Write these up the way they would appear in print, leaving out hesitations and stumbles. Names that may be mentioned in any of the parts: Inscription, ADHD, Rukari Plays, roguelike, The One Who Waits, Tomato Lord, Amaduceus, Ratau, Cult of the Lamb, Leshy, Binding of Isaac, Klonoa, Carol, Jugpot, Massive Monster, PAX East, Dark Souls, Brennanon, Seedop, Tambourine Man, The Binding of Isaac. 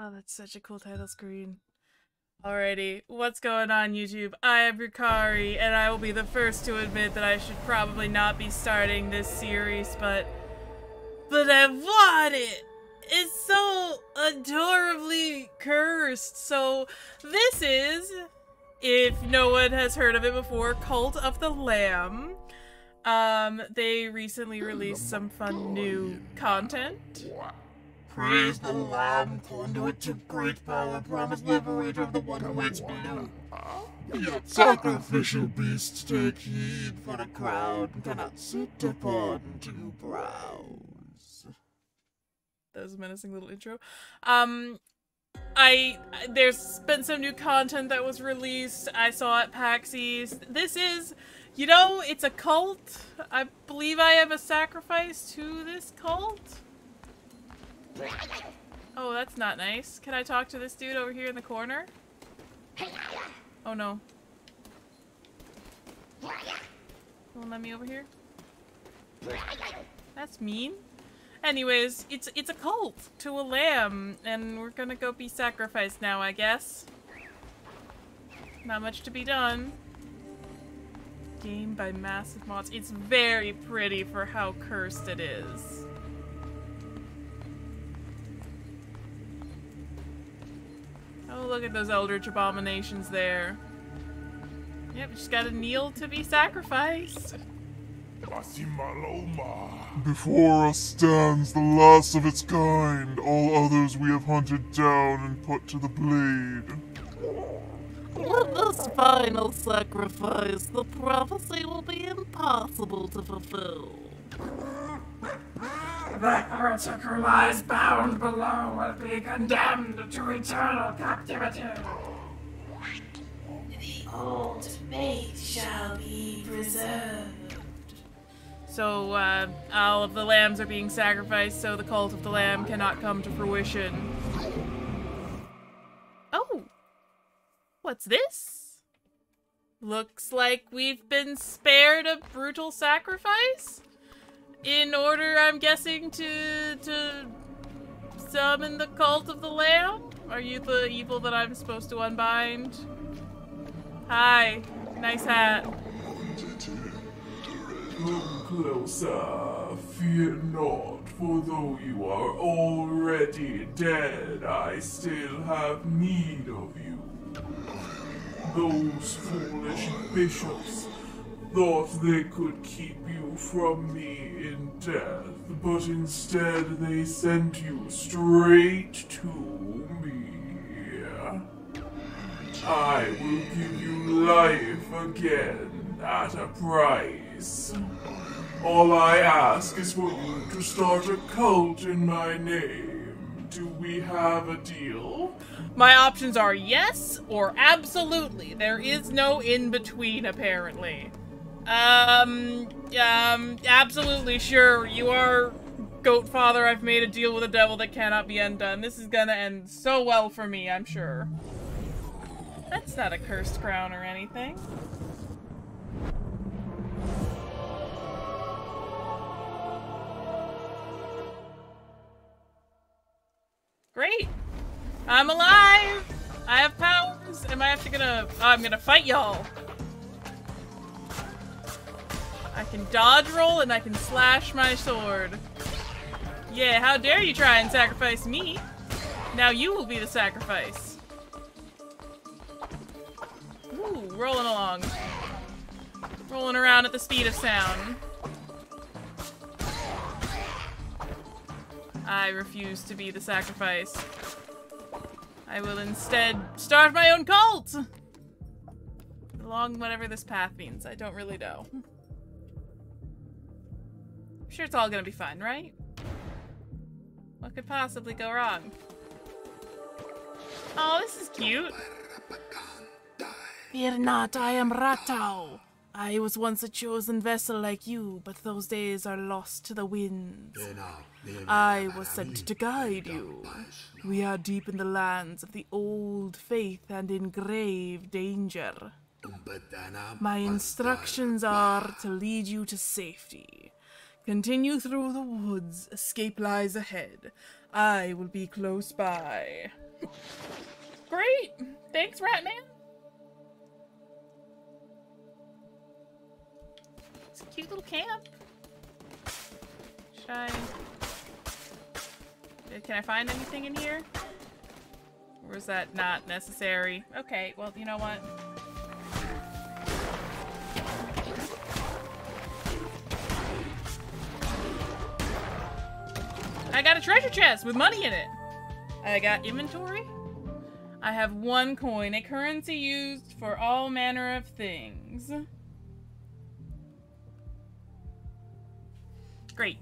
Oh, that's such a cool title screen. Alrighty, what's going on, YouTube? I am Rukari, and I will be the first to admit that I should probably not be starting this series, but I want it! It's so adorably cursed, so this is, if no one has heard of it before, Cult of the Lamb. They recently released some fun new content. Praise the Lamb, conduit to great power, promised liberator of the one who waits below. Yet sacrificial beasts take heed, for the crowd cannot sit upon two brows. That was a menacing little intro. There's been some new content that was released. I saw at PAX East. This is, you know, it's a cult. I believe I am a sacrifice to this cult. Oh, that's not nice. Can I talk to this dude over here in the corner? Oh no. Won't let me over here? That's mean. Anyways, it's a cult to a lamb, and we're gonna go be sacrificed now, I guess. Not much to be done. Game by Massive Monster. It's very pretty for how cursed it is. Oh, look at those eldritch abominations there. Yep, just gotta kneel to be sacrificed. Before us stands the last of its kind. All others we have hunted down and put to the blade. With this final sacrifice, the prophecy will be impossible to fulfill. The heretic who lies bound below will be condemned to eternal captivity. The old faith shall be preserved. So, all of the lambs are being sacrificed, so the cult of the lamb cannot come to fruition. Oh! What's this? Looks like we've been spared a brutal sacrifice? In order, I'm guessing, to summon the cult of the lamb? Are you the evil that I'm supposed to unbind? Hi. Nice hat. Come closer. Fear not, for though you are already dead, I still have need of you. Those foolish bishops thought they could keep you from me in death, but instead they sent you straight to me. I will give you life again at a price. All I ask is for you to start a cult in my name. Do we have a deal? My options are yes or absolutely. There is no in-between, apparently. Absolutely sure. You are Goat Father. I've made a deal with a devil that cannot be undone. This is gonna end so well for me, I'm sure. That's not a cursed crown or anything. Great. I'm alive. I have powers. Am I I'm gonna fight y'all. I can dodge roll and I can slash my sword. Yeah, how dare you try and sacrifice me? Now you will be the sacrifice. Ooh, rolling along. Rolling around at the speed of sound. I refuse to be the sacrifice. I will instead start my own cult! Along whatever this path means, I don't really know. I'm sure it's all gonna be fun, right? What could possibly go wrong? Oh, this is cute. Fear not, I am Ratau. I was once a chosen vessel like you, but those days are lost to the winds. I was sent to guide you. We are deep in the lands of the old faith and in grave danger. My instructions are to lead you to safety. Continue through the woods. Escape lies ahead. I will be close by. Great! Thanks, Ratman! It's a cute little camp. Should I... Can I find anything in here? Or is that not necessary? Okay, well, you know what? I got a treasure chest with money in it. I got inventory. I have 1 coin, a currency used for all manner of things. Great.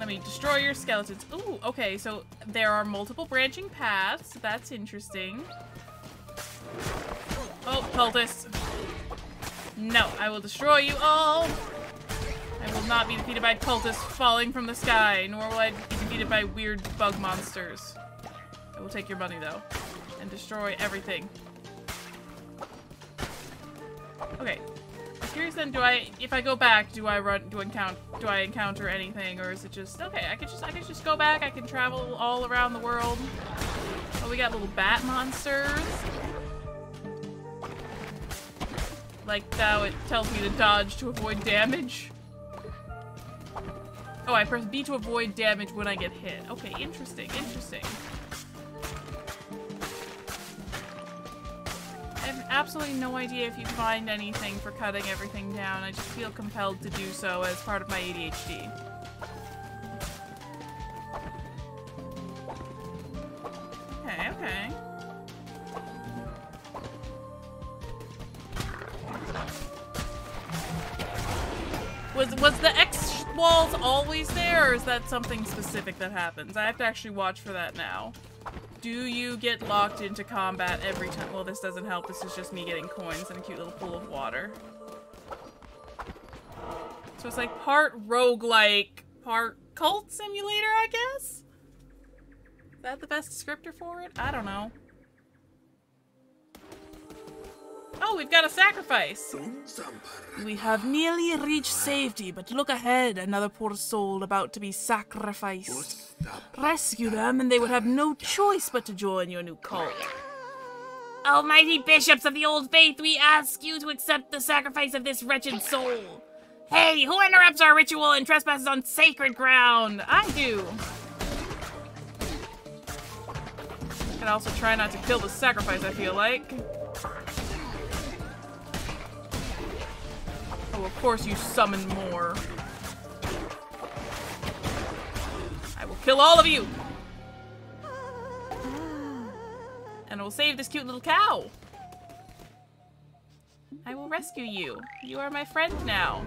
Let me destroy your skeletons. Ooh, okay, so there are multiple branching paths. That's interesting. Oh, cultist. No, I will destroy you all. I will not be defeated by cultists falling from the sky, nor will I be defeated by weird bug monsters. I will take your money, though, and destroy everything. Okay. I'm curious then, if I go back, do I encounter anything, or is it just okay, I can just go back, I can travel all around the world. Oh, we got little bat monsters. Like now it tells me to dodge to avoid damage. Oh, I press B to avoid damage when I get hit. Okay, interesting, interesting. I have absolutely no idea if you find anything for cutting everything down. I just feel compelled to do so as part of my ADHD. Okay, okay. Was the X walls always there, or is that something specific that happens? I have to actually watch for that now. Do you get locked into combat every time? Well, this doesn't help. This is just me getting coins and a cute little pool of water. So it's like part roguelike, part cult simulator, I guess? Is that the best descriptor for it? I don't know. Oh, we've got a sacrifice! We have nearly reached safety, but look ahead, another poor soul about to be sacrificed. Rescue them, and they would have no choice but to join your new cult. Almighty bishops of the old faith, we ask you to accept the sacrifice of this wretched soul. Hey, who interrupts our ritual and trespasses on sacred ground? I do! I can also try not to kill the sacrifice, I feel like. Oh, of course you summon more. I will kill all of you! And I will save this cute little cow! I will rescue you. You are my friend now.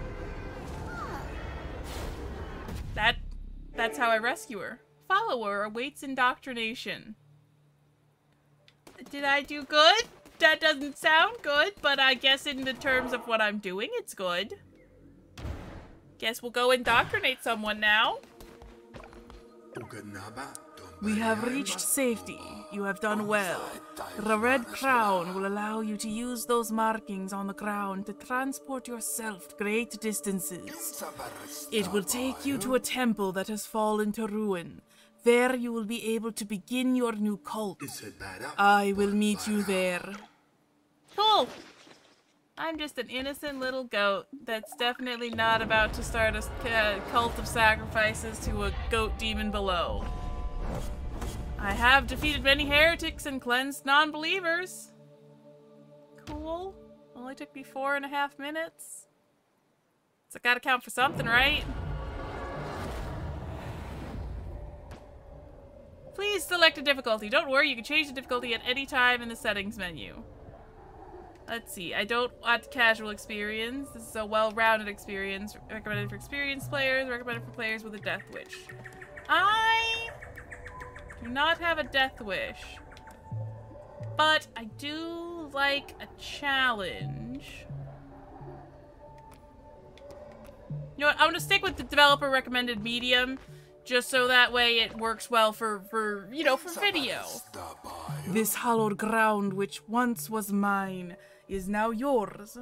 That's how I rescue her. Follower awaits indoctrination. Did I do good? That doesn't sound good, but I guess in the terms of what I'm doing, it's good. Guess we'll go indoctrinate someone now. We have reached safety. You have done well. The red crown will allow you to use those markings on the ground to transport yourself great distances. It will take you to a temple that has fallen to ruin. There you will be able to begin your new cult. I will meet you there. Cool! I'm just an innocent little goat that's definitely not about to start a cult of sacrifices to a goat demon below. I have defeated many heretics and cleansed non-believers. Cool. Only took me 4.5 minutes. So I gotta count for something, right? Please select a difficulty. Don't worry, you can change the difficulty at any time in the settings menu. Let's see. I don't want casual experience. This is a well-rounded experience. Recommended for experienced players. Recommended for players with a death wish. I do not have a death wish. But I do like a challenge. You know what? I'm going to stick with the developer recommended medium. Just so that way it works well for video. This hallowed ground which once was mine is now yours.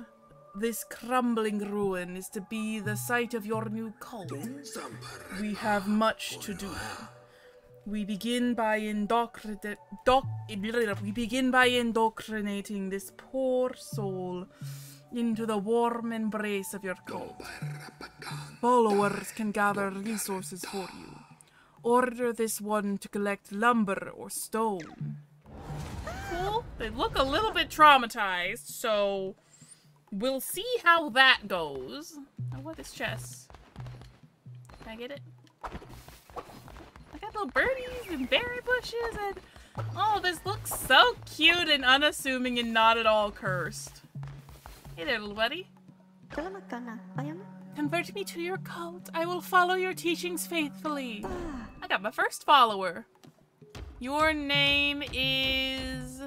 this crumbling ruin is to be the site of your new cult. We have much to do. We begin by indoctrinating this poor soul into the warm embrace of your cult. Followers can gather resources for you. Order this one to collect lumber or stone. Cool. They look a little bit traumatized, so we'll see how that goes. Oh, what is chess? Can I get it? I got little birdies and berry bushes and... Oh, this looks so cute and unassuming and not at all cursed. Hey there, little buddy. Convert me to your cult. I will follow your teachings faithfully. I got my first follower. Your name is...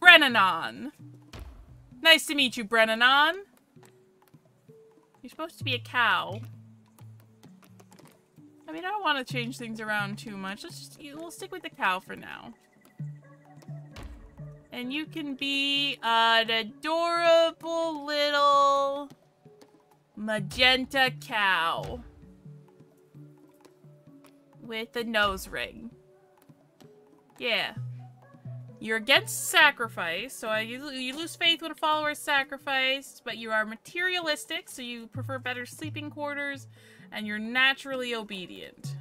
Brennanon. Nice to meet you, Brennanon. You're supposed to be a cow. I mean, I don't want to change things around too much. We'll stick with the cow for now. And you can be an adorable little magenta cow with a nose ring. Yeah. You're against sacrifice, so you lose faith when a follower is sacrificed, but you are materialistic, so you prefer better sleeping quarters, and you're naturally obedient.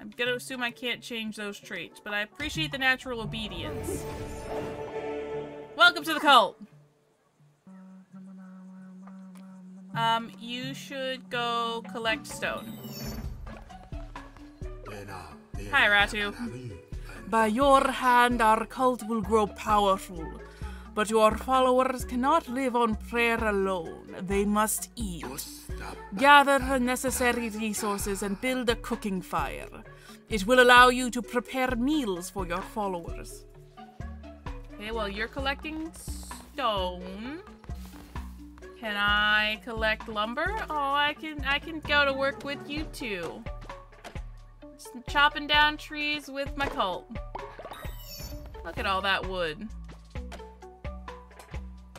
I'm gonna assume I can't change those traits, but I appreciate the natural obedience. Welcome to the cult! You should go collect stone. Hi, Ratau. By your hand, our cult will grow powerful. But your followers cannot live on prayer alone. They must eat. Gather the necessary resources and build a cooking fire. It will allow you to prepare meals for your followers. Okay, well, you're collecting stone. Can I collect lumber? Oh, I can go to work with you too. Chopping down trees with my cult. Look at all that wood.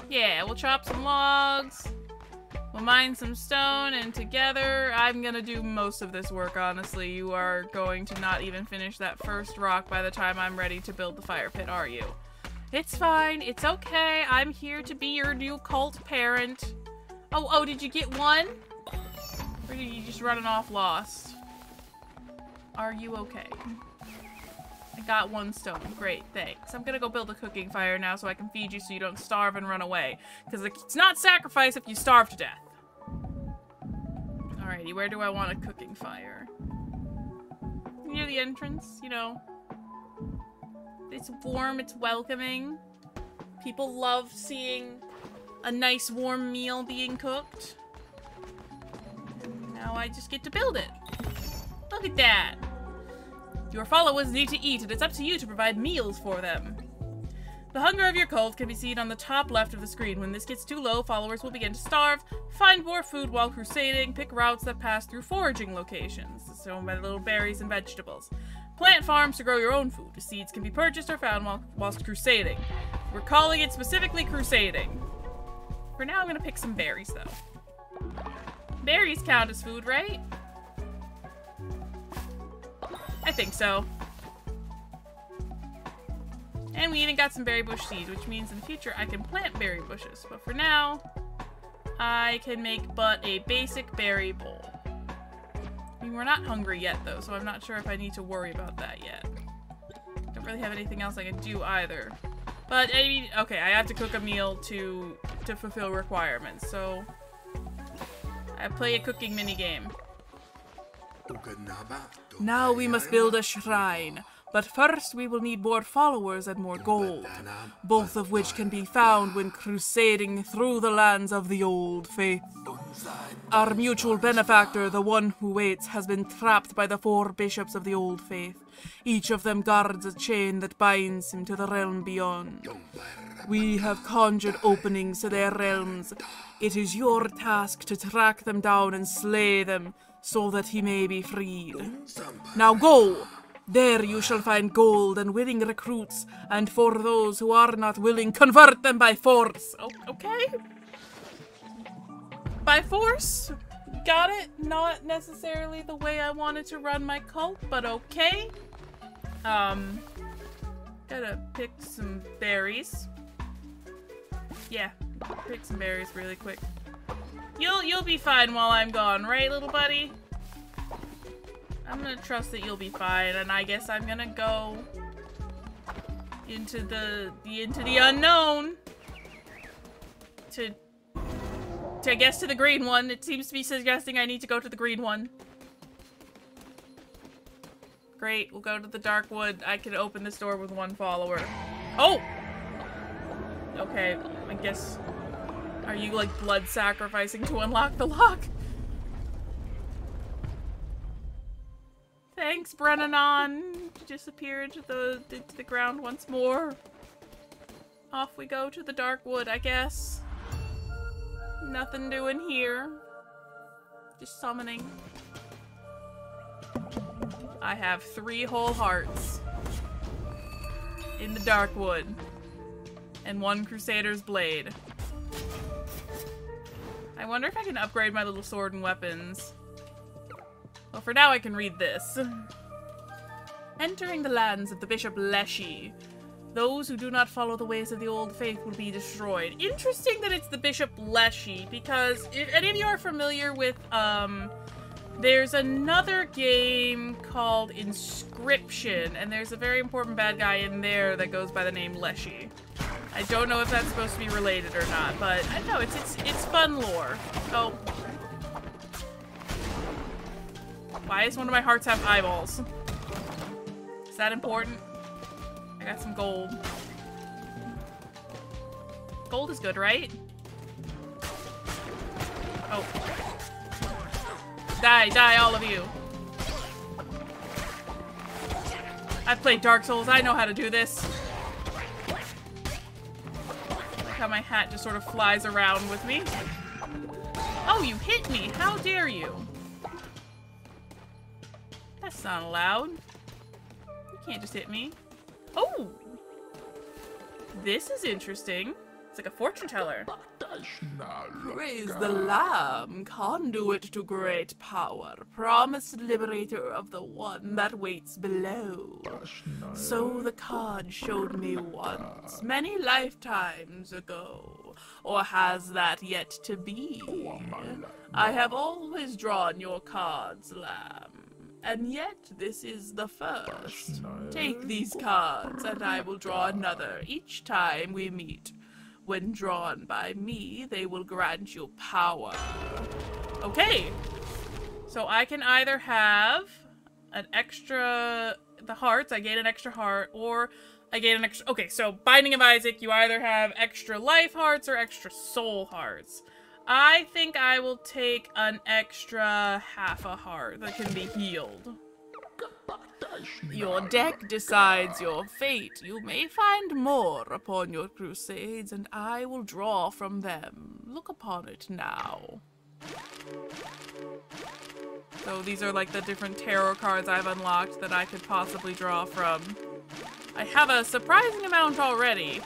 Yeah, we'll chop some logs. We'll mine some stone, and together I'm gonna do most of this work, honestly. You are going to not even finish that first rock by the time I'm ready to build the fire pit, are you? It's fine. It's okay. I'm here to be your new cult parent. Oh, did you get one? Or did you just run off lost? Are you okay? I got one stone. Great, thanks. I'm gonna go build a cooking fire now so I can feed you so you don't starve and run away. Because it's not sacrifice if you starve to death. Alrighty, where do I want a cooking fire? Near the entrance, you know. It's warm, it's welcoming. People love seeing a nice warm meal being cooked. Now I just get to build it. Look at that! Your followers need to eat, and it's up to you to provide meals for them. The hunger of your cult can be seen on the top left of the screen. When this gets too low, followers will begin to starve, find more food while crusading, pick routes that pass through foraging locations, sown by little berries and vegetables. Plant farms to grow your own food. Seeds can be purchased or found whilst crusading. We're calling it specifically crusading. For now, I'm gonna pick some berries, though. Berries count as food, right? I think so. And we even got some berry bush seeds, which means in the future I can plant berry bushes. But for now, I can make but a basic berry bowl. I mean, we're not hungry yet, though, so I'm not sure if I need to worry about that yet. Don't really have anything else I can do either. But, I mean, okay, I have to cook a meal to fulfill requirements, so I play a cooking minigame. Now we must build a shrine, but first we will need more followers and more gold, both of which can be found when crusading through the lands of the old faith. Our mutual benefactor, the one who waits, has been trapped by the four bishops of the old faith. Each of them guards a chain that binds him to the realm beyond. We have conjured openings to their realms. It is your task to track them down and slay them, so that he may be freed. Now go! There you shall find gold and willing recruits, and for those who are not willing, convert them by force. Oh, okay. By force? Got it. Not necessarily the way I wanted to run my cult, but okay. Gotta pick some berries. Yeah, pick some berries really quick. You'll be fine while I'm gone, right, little buddy? I'm gonna trust that you'll be fine, and I guess I'm gonna go into the unknown to guess to the green one. It seems to be suggesting I need to go to the green one. Great, we'll go to the dark wood. I can open this door with one follower. Oh! Okay, I guess... Are you, like, blood sacrificing to unlock the lock? Thanks, Brennanon! Disappear into the ground once more. Off we go to the dark wood, I guess. Nothing doing here. Just summoning. I have 3 whole hearts in the dark wood and 1 crusader's blade. I wonder if I can upgrade my little sword and weapons. Well, for now I can read this. Entering the lands of the Bishop Leshy, those who do not follow the ways of the old faith will be destroyed. Interesting that it's the Bishop Leshy, because if any of you are familiar with, there's another game called Inscription, and there's a very important bad guy in there that goes by the name Leshy. I don't know if that's supposed to be related or not, but I know it's fun lore. Oh, why does one of my hearts have eyeballs? Is that important? I got some gold. Gold is good, right? Oh. Die, die, all of you. I've played Dark Souls. I know how to do this. Like how my hat just sort of flies around with me. Oh, you hit me. How dare you? That's not allowed. You can't just hit me. Oh! This is interesting. It's like a fortune teller. Praise the Lamb, conduit to great power, promised liberator of the one that waits below. So the card showed me once, many lifetimes ago, or has that yet to be? I have always drawn your cards, Lamb. And yet, this is the first. Take these cards, and I will draw another each time we meet. When drawn by me, they will grant you power. Okay. So I can either have an extra... The hearts, I gain an extra heart, or I gain an extra... Okay, so Binding of Isaac, you either have extra life hearts or extra soul hearts. I think I will take an extra half a heart that can be healed. Your deck decides your fate. You may find more upon your crusades, and I will draw from them. Look upon it now. So these are like the different tarot cards I've unlocked that I could possibly draw from. I have a surprising amount already.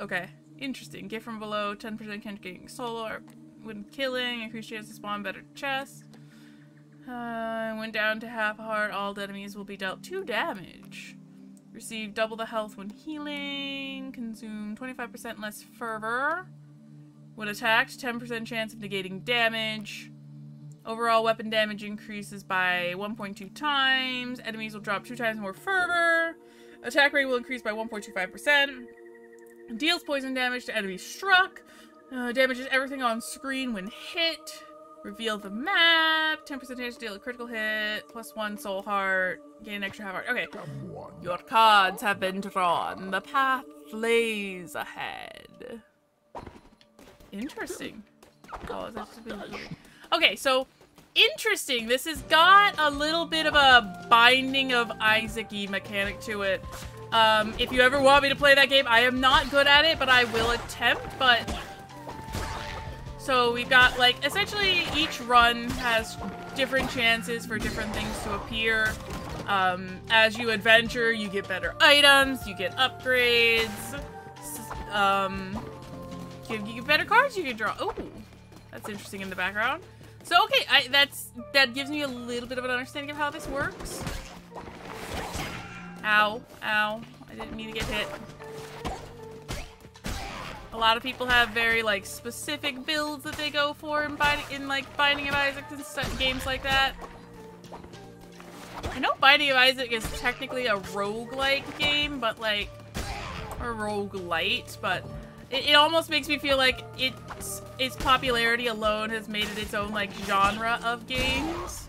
Okay, interesting. Gift from below, 10% chance of getting solar when killing, increased chance to spawn better chests. I went down to half heart. All enemies will be dealt 2 damage. Receive double the health when healing. Consume 25% less fervor. When attacked, 10% chance of negating damage. Overall weapon damage increases by 1.2 times. Enemies will drop 2 times more fervor. Attack rate will increase by 1.25%. Deals poison damage to enemies struck. Damages everything on screen when hit. Reveal the map, 10% chance to deal a critical hit, +1 soul heart, gain an extra half heart. Okay. Your cards have been drawn. The path lays ahead. Interesting. Oh, is that just been... Okay, so, interesting. This has got a little bit of a Binding of Isaac-y mechanic to it. If you ever want me to play that game, I am not good at it, but I will attempt, but... So we've got, like, essentially each run has different chances for different things to appear. As you adventure, you get better items, you get upgrades, you get better cards you can draw. Oh, that's interesting in the background. So, okay, that gives me a little bit of an understanding of how this works. Ow, ow, I didn't mean to get hit. A lot of people have very, like, specific builds that they go for in Binding of Isaac and games like that. I know Binding of Isaac is technically a roguelike game, but, like, or roguelite, but it almost makes me feel like its popularity alone has made it its own, like, genre of games.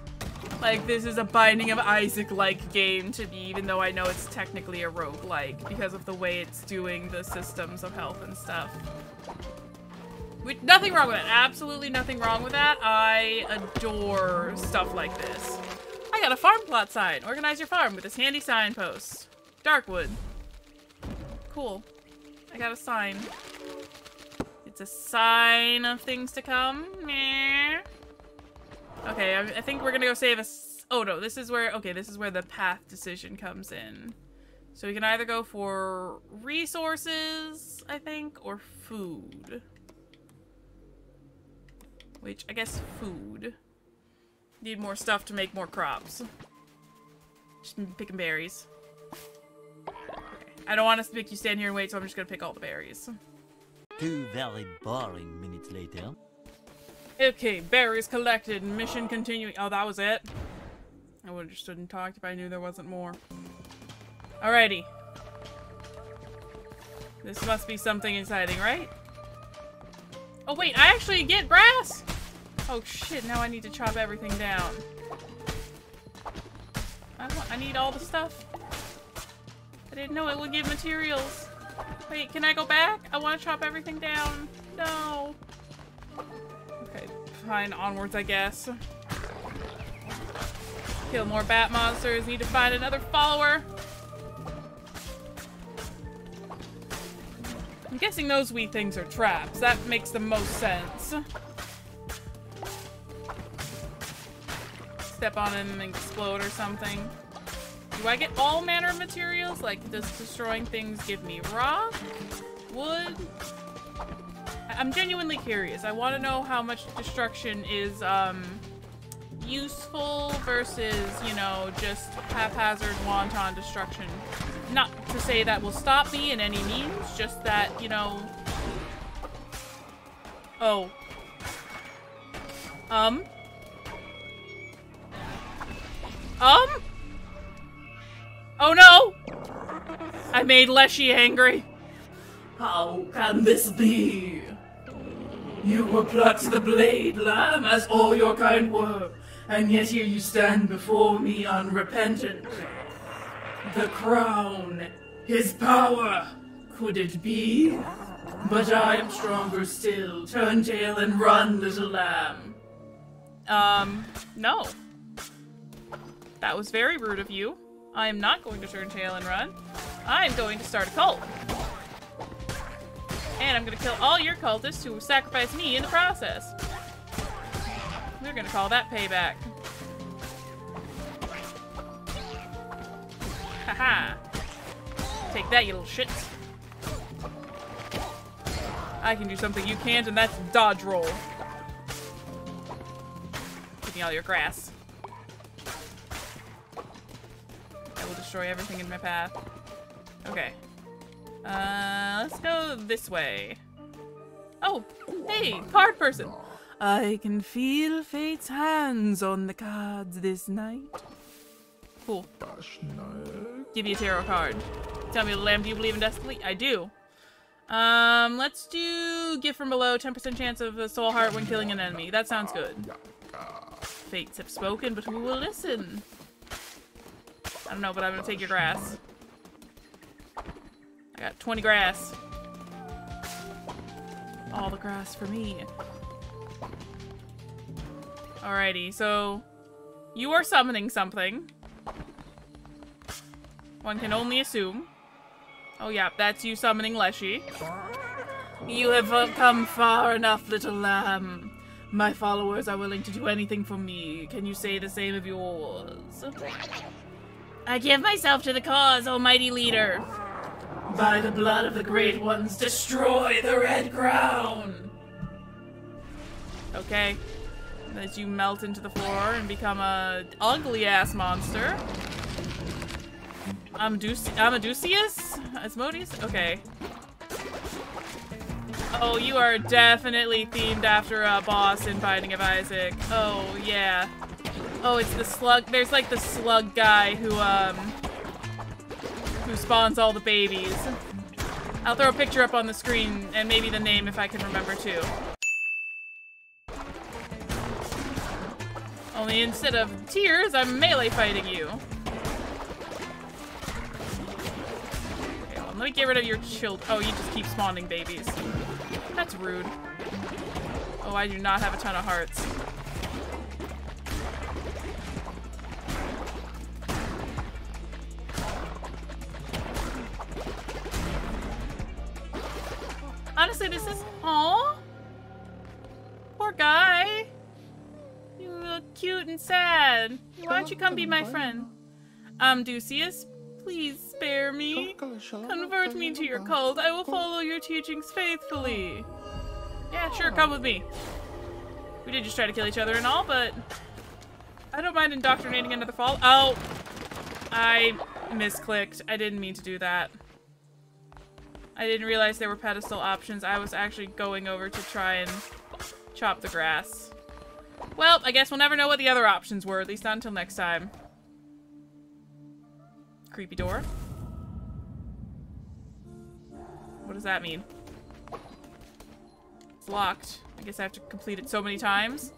Like, this is a Binding of Isaac-like game to me, even though I know it's technically a roguelike because of the way it's doing the systems of health and stuff. Which, nothing wrong with that. Absolutely nothing wrong with that. I adore stuff like this. I got a farm plot sign. Organize your farm with this handy signpost. Darkwood. Cool. I got a sign. It's a sign of things to come. Meh. Okay, I think we're gonna go save a... Oh no, this is where... Okay, this is where the path decision comes in. So we can either go for resources, I think, or food. Which, I guess food. Need more stuff to make more crops. Just picking berries. I don't want to make you stand here and wait, so I'm just gonna pick all the berries. 2 very boring minutes later. Okay, berries collected. Mission continuing. Oh, that was it. I would have just stood and talked if I knew there wasn't more. Alrighty. This must be something exciting, right? Oh wait, I actually get brass! Oh shit, now I need to chop everything down. I need all the stuff. I didn't know it would give materials. Wait, can I go back? I want to chop everything down. No. Okay, fine. Onwards, I guess. Kill more bat monsters. Need to find another follower. I'm guessing those wee things are traps. That makes the most sense. Step on them and explode or something. Do I get all manner of materials? Like, does destroying things give me rock? Wood? I'm genuinely curious. I want to know how much destruction is useful versus, you know, just haphazard, wanton destruction. Not to say that will stop me in any means, just that, you know... Oh. Oh no! I made Leshy angry. How can this be? You were plucked the blade, lamb, as all your kind were, and yet here you stand before me unrepentant. The crown, his power, could it be? But I am stronger still. Turn tail and run, little lamb. No. That was very rude of you. I am not going to turn tail and run. I am going to start a cult. And I'm going to kill all your cultists who sacrificed me in the process. We're going to call that payback. Haha. Take that, you little shit. I can do something you can't, and that's dodge roll. Give me all your grass. Destroy everything in my path. Okay. Let's go this way. Oh, hey, card person. I can feel fate's hands on the cards this night. Cool. Give me a tarot card. Tell me, lamb, do you believe in destiny? I do. Let's do gift from below. 10% chance of a soul heart when killing an enemy. That sounds good. Fates have spoken, but who will listen? I don't know, but I'm gonna take your grass. I got 20 grass. All the grass for me. Alrighty, so you are summoning something. One can only assume. Oh yeah, that's you summoning Leshy. You have come far enough, little lamb. My followers are willing to do anything for me. Can you say the same of yours? I give myself to the cause, almighty leader. By the blood of the great ones, destroy the red crown! Okay. As you melt into the floor and become a ugly-ass monster. Amaduceus? Asmodeus? Okay. Oh, you are definitely themed after a boss in Binding of Isaac. Oh, yeah. Oh, it's the slug. There's like the slug guy who spawns all the babies. I'll throw a picture up on the screen and maybe the name if I can remember too. Only instead of tears, I'm melee fighting you. Let me get rid of your children. Oh, you just keep spawning babies. That's rude. Oh, I do not have a ton of hearts. Honestly, this is... Aww. Poor guy. You look cute and sad. Why don't you come be my friend? Deuceus, please. Spare me. Convert me to your cult. I will follow your teachings faithfully. Yeah, sure, come with me. We did just try to kill each other and all, but I don't mind indoctrinating another fall. Oh, I misclicked. I didn't mean to do that. I didn't realize there were pedestal options. I was actually going over to try and chop the grass. Well, I guess we'll never know what the other options were, at least not until next time. Creepy door. What does that mean? It's locked. I guess I have to complete it so many times.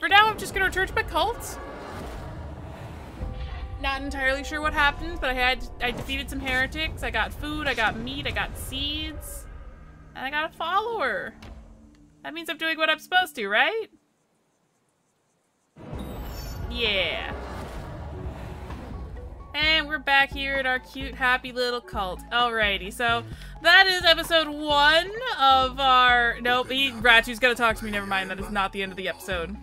For now, I'm just gonna return to my cult. Not entirely sure what happened, but I defeated some heretics. I got food, I got meat, I got seeds, and I got a follower. That means I'm doing what I'm supposed to, right? Yeah. And we're back here at our cute, happy little cult. Alrighty, so that is episode 1 of our... Nope, Ratau's gonna talk to me, never mind, that is not the end of the episode.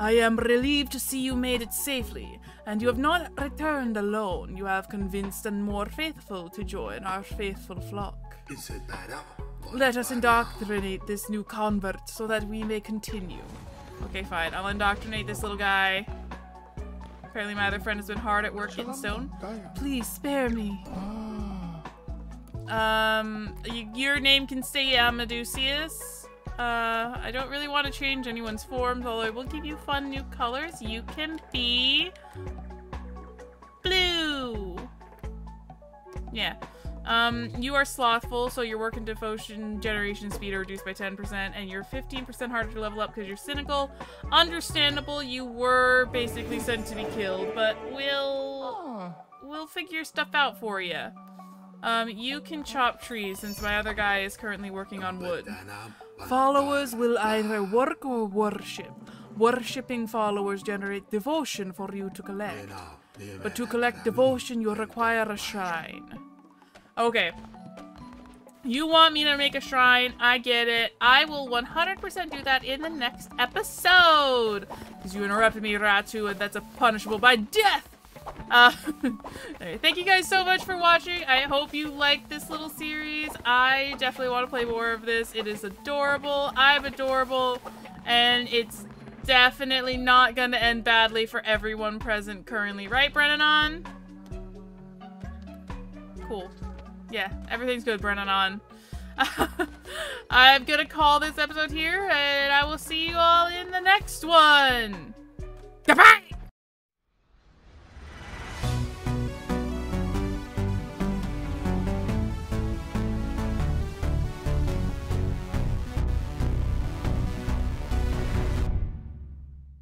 I am relieved to see you made it safely, and you have not returned alone. You have convinced and more faithful to join our faithful flock. Let us indoctrinate this new convert so that we may continue. Okay, fine, I'll indoctrinate this little guy. Apparently my other friend has been hard at work getting stone. Please spare me. Your name can stay Amaduceus. I don't really want to change anyone's forms, although I will give you fun new colors. You can be blue. Yeah. You are slothful, so your work and devotion generation speed are reduced by 10%, and you're 15% harder to level up because you're cynical. Understandable, you were basically sent to be killed, but we'll figure stuff out for you. You can chop trees, since my other guy is currently working on wood. Followers will either work or worship. Worshipping followers generate devotion for you to collect. But to collect devotion, you require a shrine. Okay, you want me to make a shrine, I get it. I will 100% do that in the next episode! Because you interrupted me, Ratau, and that's punishable by death! Anyway, thank you guys so much for watching. I hope you liked this little series. I definitely want to play more of this. It is adorable, I'm adorable, and it's definitely not going to end badly for everyone present currently. Right, Brennanon? Cool. Yeah, everything's good, Brennanon. I'm gonna call this episode here, and I will see you all in the next one. Goodbye!